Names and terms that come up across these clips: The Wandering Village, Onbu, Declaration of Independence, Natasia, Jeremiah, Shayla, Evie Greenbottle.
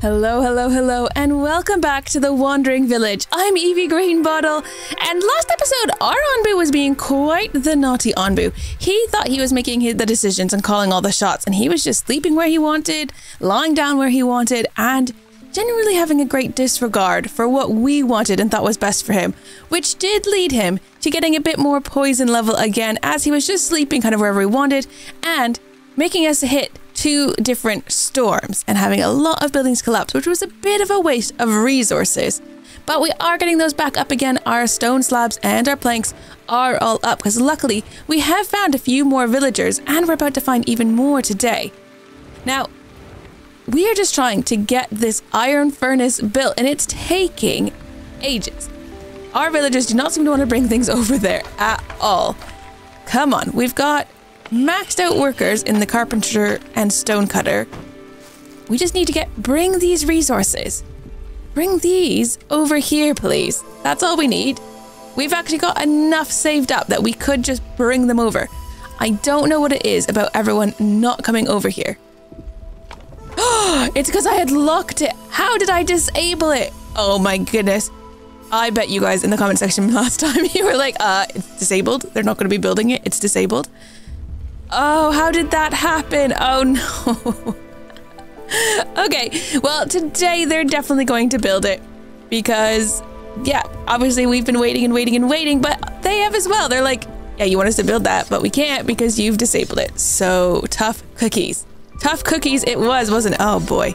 Hello, hello, hello, and welcome back to The Wandering Village. I'm Evie Greenbottle, and last episode, our Onbu was being quite the naughty Onbu. He thought he was making the decisions and calling all the shots, and he was just sleeping where he wanted, lying down where he wanted, and generally having a great disregard for what we wanted and thought was best for him, which did lead him to getting a bit more poison level again, as he was just sleeping kind of wherever he wanted, and making us hit 2 different storms and having a lot of buildings collapse, which was a bit of a waste of resources. But we are getting those back up again. Our stone slabs and our planks are all up because luckily we have found a few more villagers and we're about to find even more today. Now, we are just trying to get this iron furnace built and it's taking ages. Our villagers do not seem to want to bring things over there at all. Come on, we've got maxed out workers in the carpenter and stone cutter. We just need to bring these resources. Bring these over here, please. That's all we need. We've actually got enough saved up that we could just bring them over. I don't know what it is about everyone not coming over here. It's because I had locked it. How did I disable it? Oh my goodness. I bet you guys in the comment section last time you were like, it's disabled. They're not going to be building it. It's disabled. Oh, how did that happen? Oh no. Okay, well today they're definitely going to build it because, yeah, obviously we've been waiting and waiting and waiting, but they have as well. They're like, yeah, you want us to build that, but we can't because you've disabled it. So tough cookies. Tough cookies it was, wasn't it? Oh boy.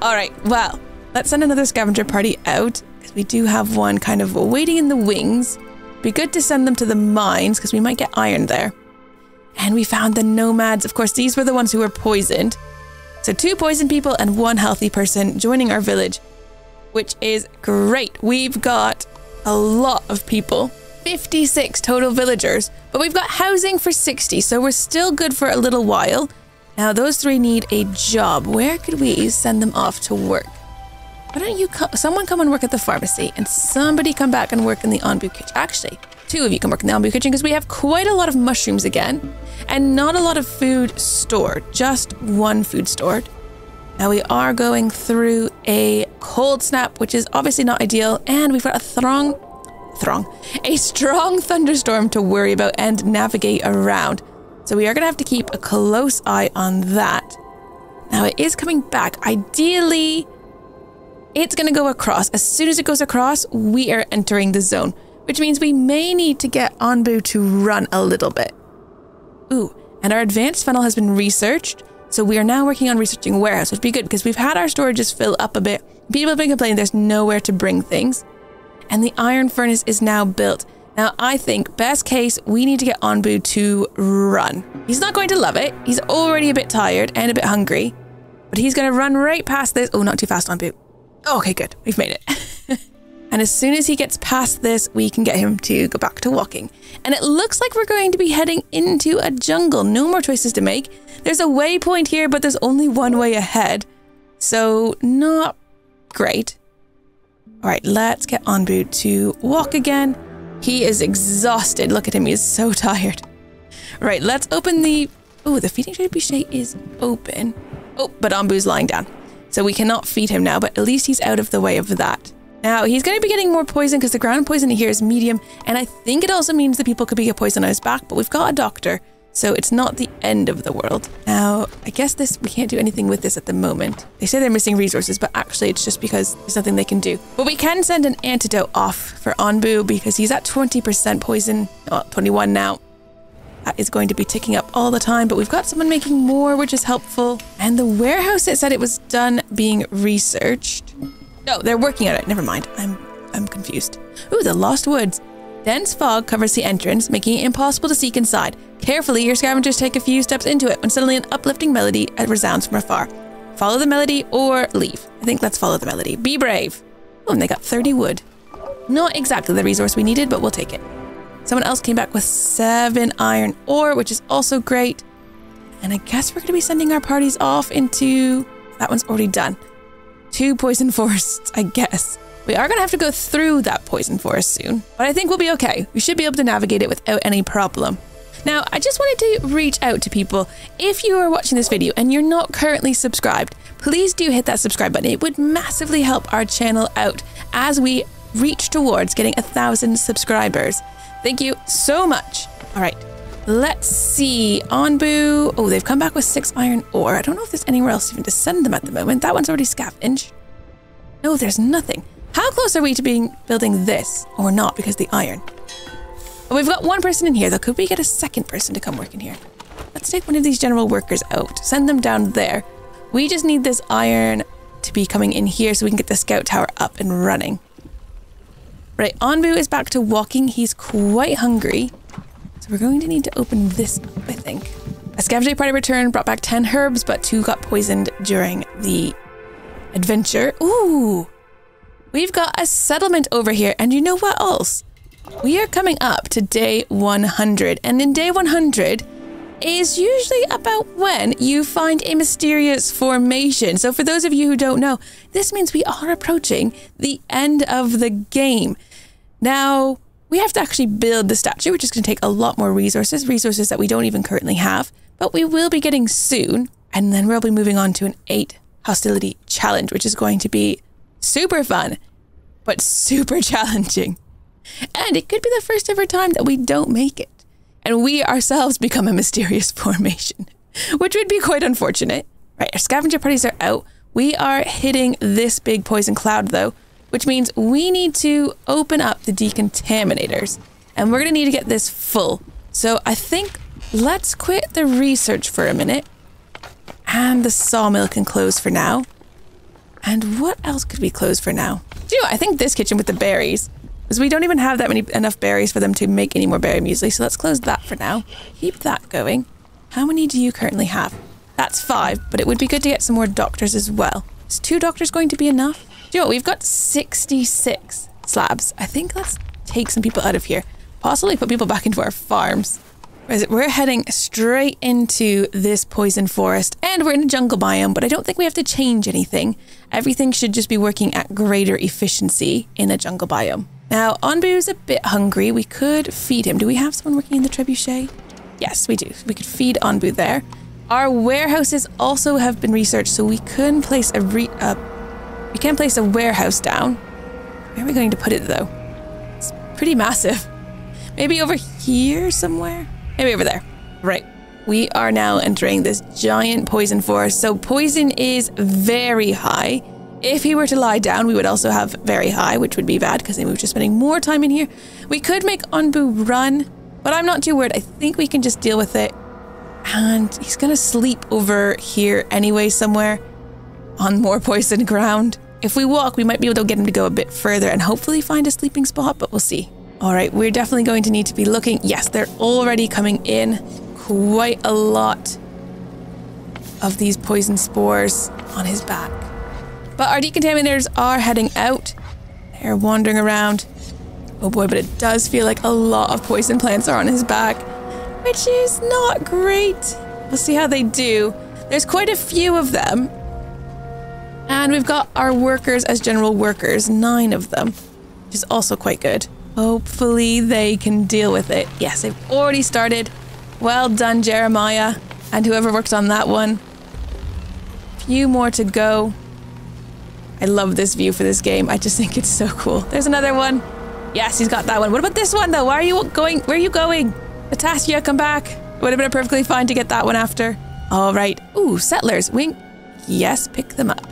All right, well, let's send another scavenger party out because we do have one kind of waiting in the wings. Be good to send them to the mines because we might get iron there. And we found the nomads. Of course, these were the ones who were poisoned. So 2 poisoned people and 1 healthy person joining our village, which is great. We've got a lot of people, 56 total villagers, but we've got housing for 60. So we're still good for a little while. Now those 3 need a job. Where could we send them off to work? Why don't you someone come and work at the pharmacy and somebody come back and work in the Onbu kitchen. Actually, 2 of you can work in the Onbu kitchen because we have quite a lot of mushrooms again and not a lot of food stored, just 1 food stored. Now we are going through a cold snap, which is obviously not ideal. And we've got a strong thunderstorm to worry about and navigate around. So we are going to have to keep a close eye on that. Now it is coming back. Ideally, it's going to go across. As soon as it goes across, we are entering the zone, which means we may need to get Onbu to run a little bit. Ooh, and our advanced funnel has been researched. So we are now working on researching warehouse, which would be good because we've had our storages fill up a bit. People have been complaining there's nowhere to bring things. And the iron furnace is now built. Now, I think best case, we need to get Onbu to run. He's not going to love it. He's already a bit tired and a bit hungry, but he's going to run right past this. Oh, not too fast, Onbu. Oh, okay, good. We've made it. And as soon as he gets past this, we can get him to go back to walking. And it looks like we're going to be heading into a jungle. No more choices to make. There's a waypoint here, but there's only 1 way ahead. So not great. All right, let's get Onbu to walk again. He is exhausted. Look at him. He is so tired. All right, let's open the... Oh, the feeding trebuchet is open. Oh, but Onbu's lying down. So we cannot feed him now, but at least he's out of the way of that. Now he's going to be getting more poison because the ground poison here is medium. And I think it also means that people could be a poison on his back, but we've got a doctor. So it's not the end of the world. Now, I guess we can't do anything with this at the moment. They say they're missing resources, but actually it's just because there's nothing they can do. But we can send an antidote off for Onbu because he's at 20% poison, well, 21 now. That is going to be ticking up all the time, but we've got someone making more, which is helpful. And the warehouse, it said it was done being researched. No, they're working on it. Never mind. I'm confused. Ooh, the Lost Woods. Dense fog covers the entrance, making it impossible to seek inside. Carefully, your scavengers take a few steps into it when suddenly an uplifting melody resounds from afar. Follow the melody or leave. I think let's follow the melody. Be brave. Oh, and they got 30 wood. Not exactly the resource we needed, but we'll take it. Someone else came back with 7 iron ore, which is also great. And I guess we're going to be sending our parties off into... That one's already done. 2 poison forests, I guess. We are going to have to go through that poison forest soon, but I think we'll be okay. We should be able to navigate it without any problem. Now, I just wanted to reach out to people. If you are watching this video and you're not currently subscribed, please do hit that subscribe button. It would massively help our channel out as we reach towards getting 1,000 subscribers. Thank you so much. All right, let's see. Onbu. Oh, they've come back with 6 iron ore. I don't know if there's anywhere else even to send them at the moment. That one's already scavenged. No, there's nothing. How close are we to building this or not? Because the iron. We've got one person in here, though. Could we get a second person to come work in here? Let's take one of these general workers out. Send them down there. We just need this iron to be coming in here so we can get the scout tower up and running. Right, Onbu is back to walking. He's quite hungry. So we're going to need to open this up, I think. A scavenger party returned, brought back 10 herbs, but 2 got poisoned during the adventure. Ooh! We've got a settlement over here, and you know what else? We are coming up to day 100, and in day 100 is usually about when you find a mysterious formation. So for those of you who don't know, this means we are approaching the end of the game. Now, we have to actually build the statue, which is going to take a lot more resources that we don't even currently have, but we will be getting soon, and then we'll be moving on to an 8 hostility challenge, which is going to be super fun, but super challenging. And it could be the first ever time that we don't make it, and we ourselves become a mysterious formation, which would be quite unfortunate. Right, our scavenger parties are out. We are hitting this big poison cloud, though, which means we need to open up the decontaminators, and we're going to need to get this full. So I think let's quit the research for a minute, and the sawmill can close for now. And what else could we close for now? Do you know, I think this kitchen with the berries, because we don't even have that enough berries for them to make any more berry muesli, so let's close that for now. Keep that going. How many do you currently have? That's 5, but it would be good to get some more doctors as well. Is 2 doctors going to be enough? Do you know what? We've got 66 slabs. I think let's take some people out of here. Possibly put people back into our farms. We're heading straight into this poison forest, and we're in a jungle biome, but I don't think we have to change anything. Everything should just be working at greater efficiency in a jungle biome. Now, Onbu's a bit hungry. We could feed him. Do we have someone working in the trebuchet? Yes, we do. We could feed Onbu there. Our warehouses also have been researched, so we can place a warehouse down. Where are we going to put it, though? It's pretty massive. Maybe over here somewhere? Maybe over there. Right. We are now entering this giant poison forest, so poison is very high. If he were to lie down, we would also have very high, which would be bad because then we were just spending more time in here. We could make Onbu run, but I'm not too worried. I think we can just deal with it. And he's going to sleep over here anyway somewhere on more poison ground. If we walk, we might be able to get him to go a bit further and hopefully find a sleeping spot, but we'll see. All right, we're definitely going to need to be looking. Yes, they're already coming in. Quite a lot of these poison spores on his back. But our decontaminators are heading out. They're wandering around. Oh boy, but it does feel like a lot of poison plants are on his back, which is not great. We'll see how they do. There's quite a few of them. And we've got our workers as general workers, 9 of them, which is also quite good. Hopefully they can deal with it. Yes, they've already started. Well done, Jeremiah, and whoever worked on that one. A few more to go. I love this view for this game. I just think it's so cool. There's another one. Yes, he's got that one. What about this one, though? Why are you going? Where are you going? Natasia, come back. It would have been perfectly fine to get that one after. All right. Ooh, settlers. Wink. Yes, pick them up.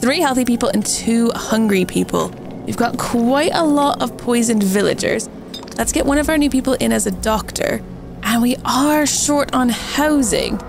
3 healthy people and 2 hungry people. We've got quite a lot of poisoned villagers. Let's get one of our new people in as a doctor. And we are short on housing.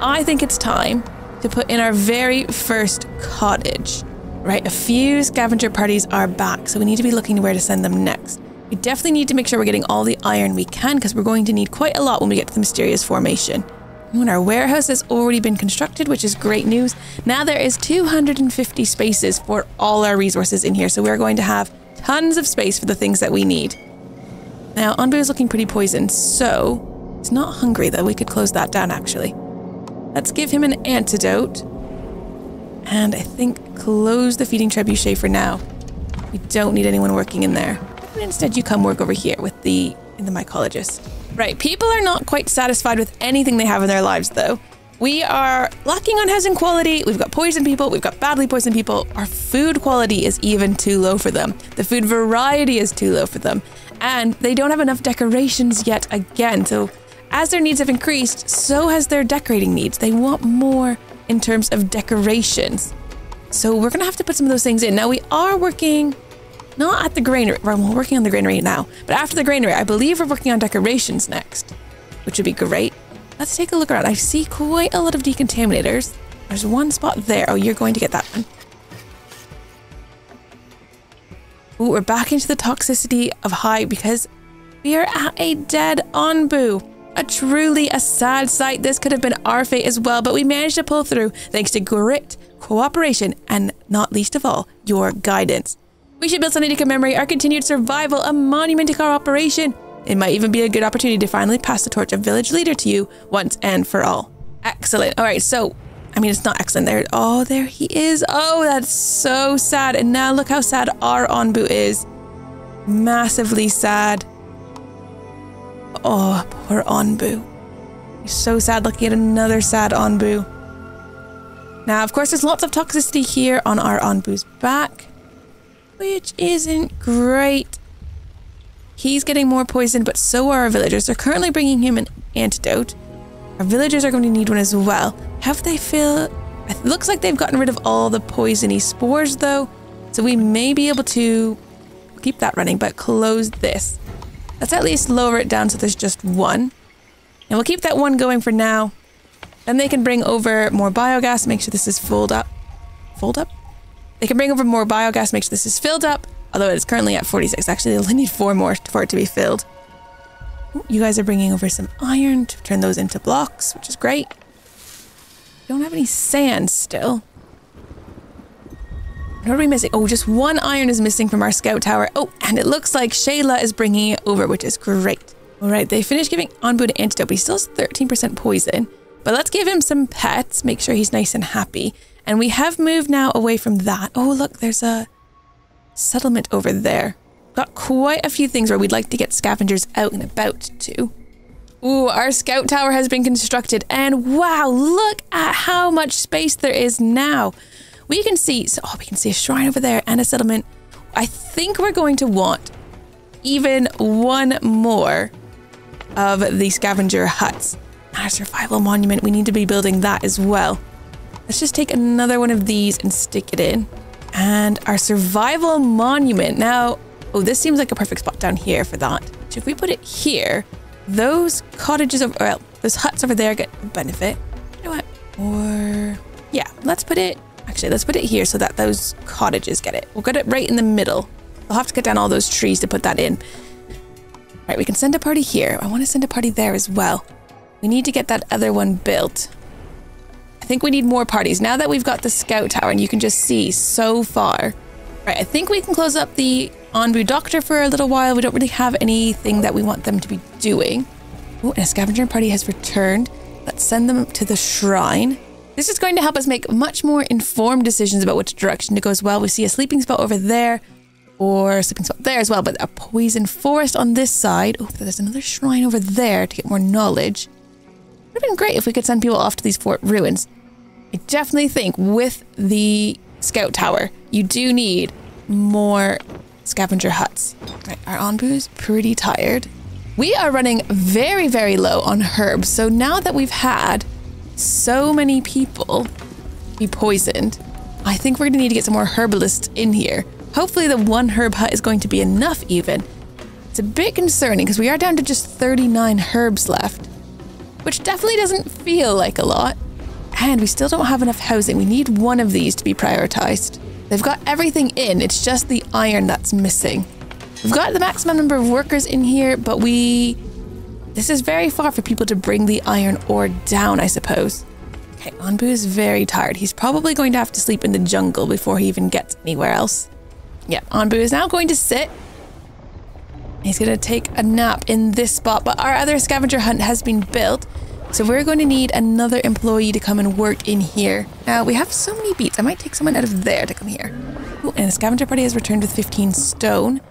I think it's time to put in our very first cottage. Right, a few scavenger parties are back, so we need to be looking to where to send them next. We definitely need to make sure we're getting all the iron we can, because we're going to need quite a lot when we get to the mysterious formation. And our warehouse has already been constructed, which is great news. Now there is 250 spaces for all our resources in here, so we're going to have tons of space for the things that we need. Now, Onbu is looking pretty poisoned, so he's not hungry, though. We could close that down, actually. Let's give him an antidote. And I think close the feeding trebuchet for now. We don't need anyone working in there. And instead you come work over here in the mycologist. Right, people are not quite satisfied with anything they have in their lives, though. We are lacking on housing quality, we've got poisoned people, we've got badly poisoned people, our food quality is even too low for them, the food variety is too low for them, and they don't have enough decorations yet again. So as their needs have increased, so has their decorating needs. They want more in terms of decorations. So we're gonna have to put some of those things in. Now we are working not at the granary, well, we're working on the granary now, but after the granary, I believe we're working on decorations next, which would be great. Let's take a look around. I see quite a lot of decontaminators. There's one spot there. Oh, you're going to get that one. Ooh, we're back into the toxicity of high because we are at a dead Onbu. A truly a sad sight. This could have been our fate as well, but we managed to pull through thanks to grit, cooperation, and not least of all, your guidance. We should build something to commemorate our continued survival, a monument to cooperation. It might even be a good opportunity to finally pass the torch of village leader to you once and for all. Excellent. All right, so, I mean, it's not excellent. There, oh, there he is. Oh, that's so sad. And now look how sad our Onbu is. Massively sad. Oh, poor Onbu. He's so sad looking at another sad Onbu. Now, of course, there's lots of toxicity here on our Onbu's back, which isn't great. He's getting more poisoned, but so are our villagers. They're currently bringing him an antidote. Our villagers are going to need one as well. Have they filled? It looks like they've gotten rid of all the poisony spores, though. So we may be able to keep that running, but close this. Let's at least lower it down so there's just one. And we'll keep that one going for now. Then they can bring over more biogas. Make sure this is filled up. Fold up? They can bring over more biogas. Make sure this is filled up. Although it's currently at 46. Actually, they'll only need 4 more for it to be filled. Ooh, you guys are bringing over some iron to turn those into blocks, which is great. We don't have any sand still. What are we missing? Oh, just one iron is missing from our scout tower. Oh, and it looks like Shayla is bringing it over, which is great. All right, they finished giving Onbu an antidote, but he still has 13% poison. But let's give him some pets, make sure he's nice and happy. And we have moved now away from that. Oh, look, there's a settlement over there. Got quite a few things where we'd like to get scavengers out and about too. Ooh, our scout tower has been constructed, and wow, look at how much space there is now. We can see, so, oh, we can see a shrine over there and a settlement. I think we're going to want even one more of the scavenger huts. Our survival monument, we need to be building that as well. Let's just take another one of these and stick it in. And our survival monument now. Oh, this seems like a perfect spot down here for that. So if we put it here, those cottages over, well, those huts over there get a benefit. You know what? Or yeah, let's put it. Actually, let's put it here so that those cottages get it. We'll get it right in the middle. We'll have to cut down all those trees to put that in. All right, we can send a party here. I want to send a party there as well. We need to get that other one built. I think we need more parties now that we've got the scout tower, and you can just see so far. Right, I think we can close up the Onbu doctor for a little while. We don't really have anything that we want them to be doing. Oh, and a scavenger party has returned. Let's send them to the shrine. This is going to help us make much more informed decisions about which direction to go as well. We see a sleeping spot over there, or a sleeping spot there as well, but a poisoned forest on this side. Oh, there's another shrine over there to get more knowledge. It would have been great if we could send people off to these fort ruins. I definitely think with the scout tower, you do need more scavenger huts. Right, our Onbu's pretty tired. We are running very, very low on herbs. So now that we've had so many people be poisoned, I think we're gonna need to get some more herbalists in here. Hopefully the one herb hut is going to be enough even. It's a bit concerning because we are down to just 39 herbs left, which definitely doesn't feel like a lot. And we still don't have enough housing. We need one of these to be prioritized. They've got everything in. It's just the iron that's missing. We've got the maximum number of workers in here, but this is very far for people to bring the iron ore down, I suppose. Okay, Onbu is very tired. He's probably going to have to sleep in the jungle before he even gets anywhere else. Yep, Onbu is now going to sit. He's going to take a nap in this spot, but our other scavenger hunt has been built. So we're going to need another employee to come and work in here. Now, we have so many beats. I might take someone out of there to come here. Ooh, and the scavenger party has returned with 15 stone.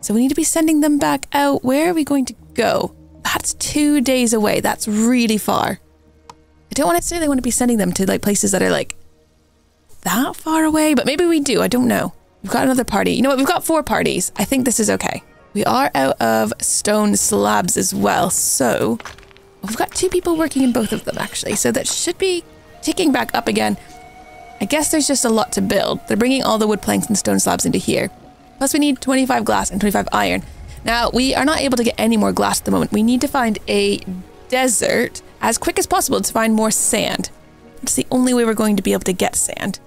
So we need to be sending them back out. Where are we going to go? That's 2 days away. That's really far. I don't want to say they want to be sending them to like places that are like that far away, but maybe we do. I don't know. We've got another party. You know what? We've got 4 parties. I think this is okay. We are out of stone slabs as well, so we've got 2 people working in both of them actually. So that should be ticking back up again. I guess there's just a lot to build. They're bringing all the wood planks and stone slabs into here. Plus we need 25 glass and 25 iron. Now, we are not able to get any more glass at the moment. We need to find a desert as quick as possible to find more sand. It's the only way we're going to be able to get sand.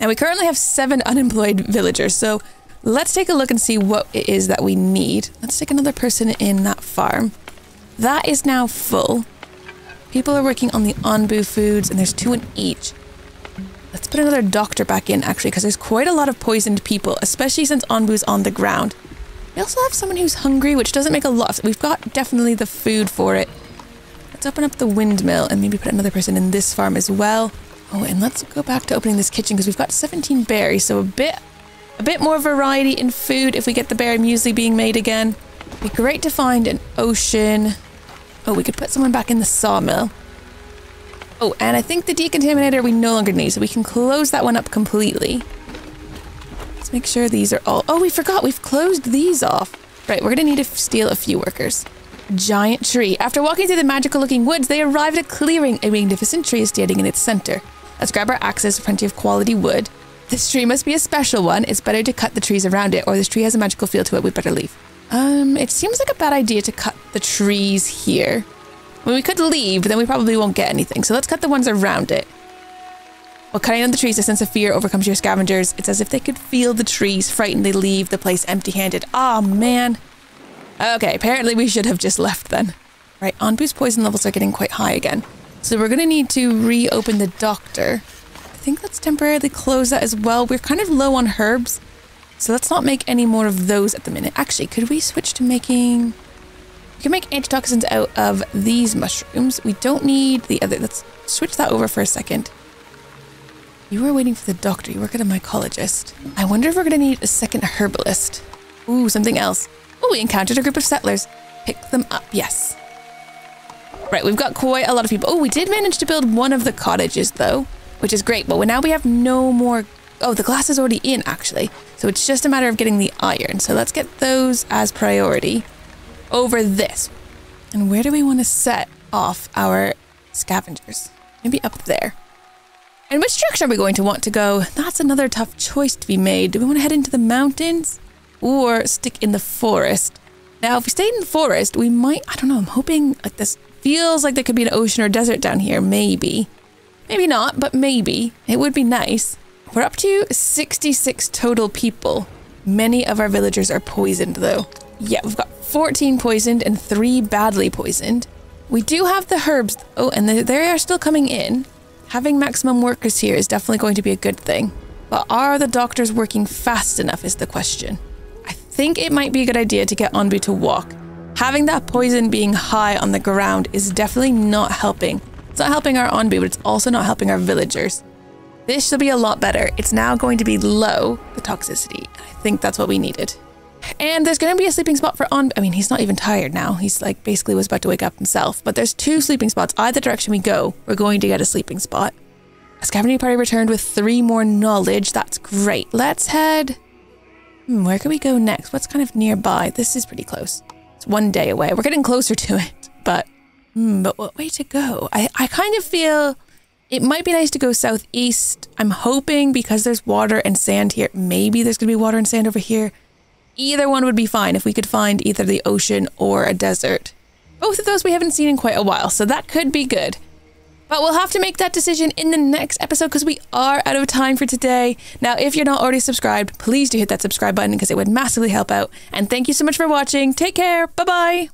Now, we currently have 7 unemployed villagers, so let's take a look and see what it is that we need. Let's take another person in that farm. That is now full. People are working on the Onbu foods, and there's 2 in each. Let's put another doctor back in, actually, because there's quite a lot of poisoned people, especially since Onbu's on the ground. We also have someone who's hungry, which doesn't make a lot of sense. We've got definitely the food for it. Let's open up the windmill and maybe put another person in this farm as well. Oh, and let's go back to opening this kitchen because we've got 17 berries, so a bit more variety in food if we get the berry muesli being made again. It'd be great to find an ocean. Oh, we could put someone back in the sawmill. Oh, and I think the decontaminator we no longer need, so we can close that one up completely. Let's make sure these are all... Oh, we forgot! We've closed these off! Right, we're gonna need to steal a few workers. Giant tree. After walking through the magical-looking woods, they arrived at a clearing. A magnificent tree is standing in its center. Let's grab our axes for plenty of quality wood. This tree must be a special one. It's better to cut the trees around it, or this tree has a magical feel to it. We'd better leave. It seems like a bad idea to cut the trees here. Well, we could leave, but then we probably won't get anything. So let's cut the ones around it. While cutting down the trees, a sense of fear overcomes your scavengers. It's as if they could feel the trees. Frightened, they leave the place empty-handed. Ah, man. Okay, apparently we should have just left then. Right, Onbu's poison levels are getting quite high again. So we're going to need to reopen the doctor. I think let's temporarily close that as well. We're kind of low on herbs. So let's not make any more of those at the minute. Actually, could we switch to making... You can make antitoxins out of these mushrooms. We don't need the other. Let's switch that over for a second. You were waiting for the doctor. You work at a mycologist. I wonder if we're going to need a second herbalist. Ooh, something else. Ooh, we encountered a group of settlers. Pick them up. Yes. Right, we've got quite a lot of people. Oh, we did manage to build one of the cottages, though, which is great. But now we have no more... Oh, the glass is already in, actually. So it's just a matter of getting the iron. So let's get those as priority over this. And where do we want to set off our scavengers? Maybe up there. And which direction are we going to want to go? That's another tough choice to be made. Do we want to head into the mountains or stick in the forest? Now, if we stayed in the forest, we might, I don't know, I'm hoping like this feels like there could be an ocean or desert down here. Maybe. Maybe not, but maybe. It would be nice. We're up to 66 total people. Many of our villagers are poisoned though. Yeah, we've got 14 poisoned and 3 badly poisoned. We do have the herbs. Oh, and they are still coming in. Having maximum workers here is definitely going to be a good thing. But are the doctors working fast enough is the question. I think it might be a good idea to get Onbu to walk. Having that poison being high on the ground is definitely not helping. It's not helping our Onbu, but it's also not helping our villagers. This should be a lot better. It's now going to be low, the toxicity. I think that's what we needed. And there's going to be a sleeping spot for Onbu. I mean, he's not even tired now. He's like basically was about to wake up himself. But there's 2 sleeping spots. Either direction we go, we're going to get a sleeping spot. A scavenging party returned with 3 more knowledge. That's great. Let's head... where can we go next? What's kind of nearby? This is pretty close. It's 1 day away. We're getting closer to it. But what way to go? I kind of feel it might be nice to go southeast. I'm hoping because there's water and sand here. Maybe there's going to be water and sand over here. Either one would be fine if we could find either the ocean or a desert. Both of those we haven't seen in quite a while, so that could be good. But we'll have to make that decision in the next episode because we are out of time for today. Now, if you're not already subscribed, please do hit that subscribe button because it would massively help out. And thank you so much for watching. Take care. Bye-bye.